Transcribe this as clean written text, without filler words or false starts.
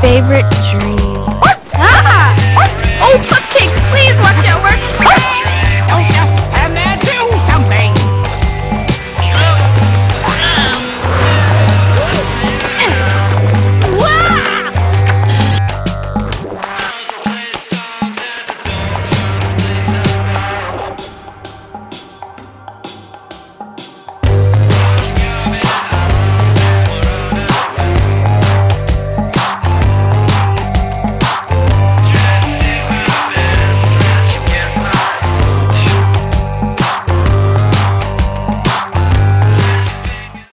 favorite dream. Ah! Oh, Cupcake, please watch out. We're